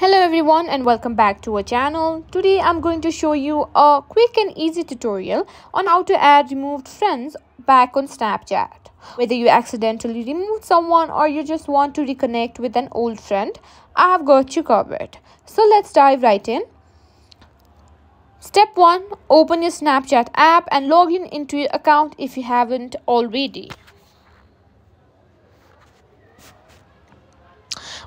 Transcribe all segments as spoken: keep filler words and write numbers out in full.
Hello everyone and welcome back to our channel. Today I'm going to show you a quick and easy tutorial on how to add removed friends back on Snapchat. Whether you accidentally removed someone or you just want to reconnect with an old friend, I have got you covered. So let's dive right in. Step one. Open your Snapchat app and log in into your account if you haven't already.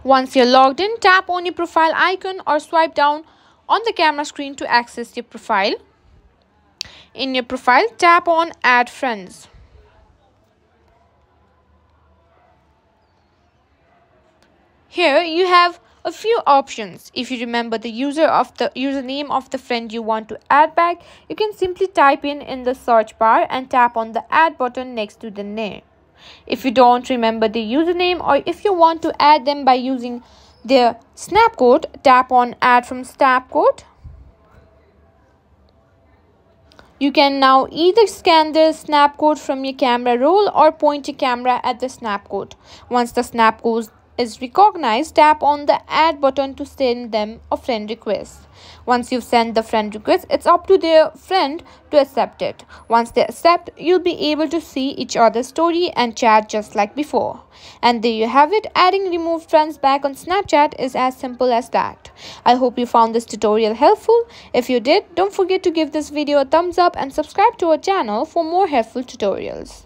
Once you're logged in, tap on your profile icon or swipe down on the camera screen to access your profile. In your profile, tap on Add Friends. Here you have a few options. If you remember the user of the username of the friend you want to add back, you can simply type in in the search bar and tap on the Add button next to the name. If you don't remember the username or if you want to add them by using their snap code, tap on Add from Snap Code. You can now either scan the snap code from your camera roll or point your camera at the snap code. Once the snap code is recognized, tap on the Add button to send them a friend request. Once you've sent the friend request, it's up to their friend to accept it. Once they accept, you'll be able to see each other's story and chat just like before. And there you have it. Adding removed friends back on Snapchat is as simple as that. I hope you found this tutorial helpful. If you did, don't forget to give this video a thumbs up and subscribe to our channel for more helpful tutorials.